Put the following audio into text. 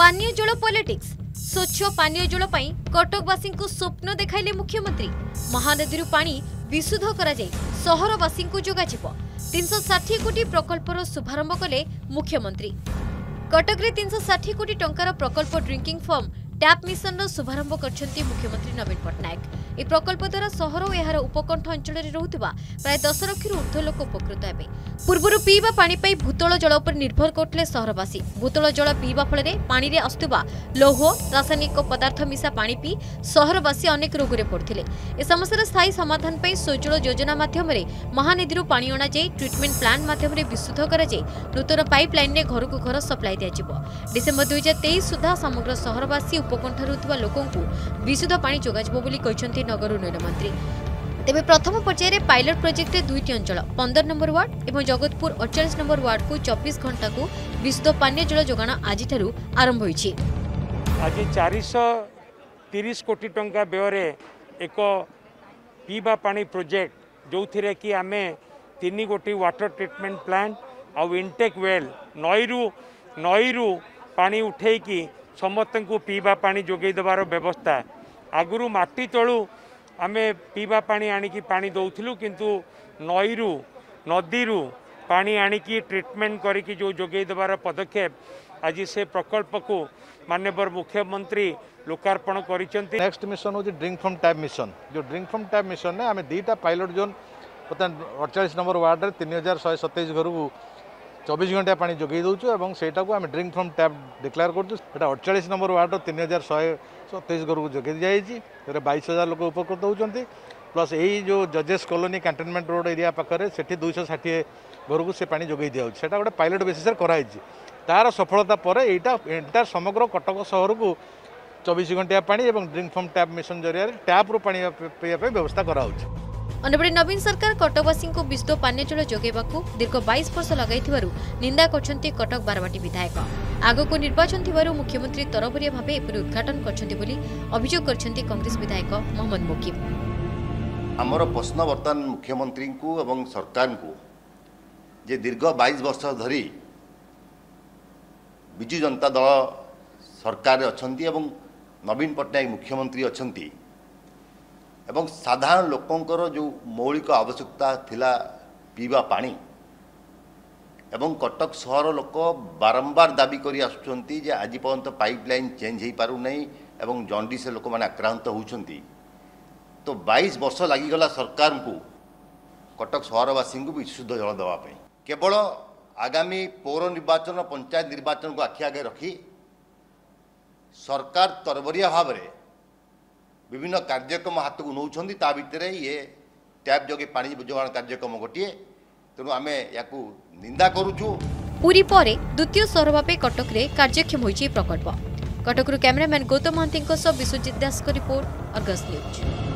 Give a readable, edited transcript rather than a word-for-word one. पानी जल पॉलिटिक्स स्वच्छ पानी जल पाई कटकवासी को स्वप्न देखाइले मुख्यमंत्री। महानदी पानी विशुद्ध करा जाई सहरवासी को जोगाजिब 360 कोटी प्रकल्पर शुभारंभ कले मुख्यमंत्री। कटक रे 360 कोटी टंकार प्रकल्प ड्रिंकिंग फ्रॉम टैप मिशन रो शुभारंभ करछंती मुख्यमंत्री नवीन पटनायक। ए प्रकल्प द्वारा सहर और यार उपकंठ अंचल रे रहउतबा प्राय 10 लाख रु ऊर्ध्व लोक उपकृत हेबे। पूर्व पीवा पानी पाई भूतल जल पर निर्भर करथले सहरवासी। भूतल जल पीवा फल रे पानी रे आस्तुबा लोह रासायनिक पदार्थ मिसा पानी पी सहरवासी अनेक रोग रे पड़थिले। ए समस्या स्थायी समाधान पाई सोजल योजना माध्यम रे महानदी रु पानी अणा जाई ट्रीटमेंट प्लांट माध्यम रे विशुद्ध करा जाई नूतन पाइपलाइन रे घर को घर सप्लाई दिया जिवो। डिसेंबर 2023 सुधा समग्र सहरवासी विशुद्ध पानी नगर उन्नयन मंत्री। तेबे प्रथम पर्यायर पायलट प्रोजेक्ट रे दुईटी अंचल 15 नंबर वार्ड एवं जगतपुर 48 नंबर वार्ड को 24 घंटा को विशुद्ध पानी जल जोगाण आज आरंभ होईछि। आज 430 कोटी टंका व्यय एक पीवा पानी प्रोजेक्ट जो थिरे कि आमे 3 गोटी वाटर ट्रीटमेंट प्लांट और इनटेक वेल नईरू पानी उठे कि समस्त को पीवा पानी जोगे देवार व्यवस्था। आगुरी माटी तलू आम पीवा पानी आनिकी पानी दौलू किंतु नईरू नदीरू पानी आनिकी ट्रीटमेंट करिकी जो जोगे देवार पदक्षेप आज से प्रकल्प को माननीय मुख्यमंत्री लोकार्पण करिसेंती। नेक्स्ट मिशन हो ड्रिंक फ्रॉम टैप मिशन। जो ड्रिंक फ्रॉम टैप मिशन ने आम 2टा पायलट जोन बर्तमान 48 नंबर वार्ड में 3127 घर को 24 घंटा पानी जोगे दूँ से ड्रिंक फ्रॉम टैप डिक्लेयर कर 48 नंबर वार्ड 3127 घर को जोगे दी जाइए 22,000 लोक उपकृत होती। प्लस यही जो जजेस कॉलोनी कंटेनमेंट रोड एरिया पाखे से 260 घर को से पानी जोगे दिजाऊँच गोटे पायलट बेसीस कराई तार सफलता पर यहाँ एंटायर समग्र कटक सहर को 24 घंटा पानी और ड्रिंक फ्रॉम टैप मिशन जरिया टैप्रू पानी पीवाई व्यवस्था कराऊँ। अन्यपटे नवीन सरकार कटकवासी को विशुद्ध पानी जल जोगाइबाकू दीर्घ 22 वर्ष लगाई निंदा करछंती कटक बारवाटी विधायक। आगको निर्वाचन थिबारु मुख्यमंत्री तरबरिया भावे एपरि उद्घाटन करछंती बोली अभियोग करछंती कांग्रेस विधायक मोहम्मद मुकीम। आमर प्रश्न वर्तमान मुख्यमंत्री को एवं सरकार को जे दीर्घ 22 वर्ष धरी बिजु जनता दल सरकार अछंती एवं नवीन पटनायक मुख्यमंत्री अछंती एवं साधारण लोकंकर जो मौलिक आवश्यकता थिला पीवा पानी एवं कटक सहर लोक बारंबार दाबी करी आसुचंती जे आज पर्यंत पाइपलाइन चेंज हो पारु नहीं एवं जॉन्डिस लोक माने आक्रांत होउचंती। तो 22 वर्ष लागिगला सरकार को कटक सहरवासी को विशुद्ध जल देवा पे केवल आगामी पौर निर्वाचन पंचायत निर्वाचन को आखि आगे रखी सरकार तरबरिया भाव में विभिन्न कार्यक्रम हाथ को नौकरी ता भितर ये टैप जगे पानी जोगाण कार्यक्रम गोटे तेणु आम या निंदा करूचु। पूरी पर द्वितीय सहर भाव कटक रे कार्यक्षम होइछि प्रकल्प। कटकरू cameraman Gautam Mahanti Biswajit Das report Argus news.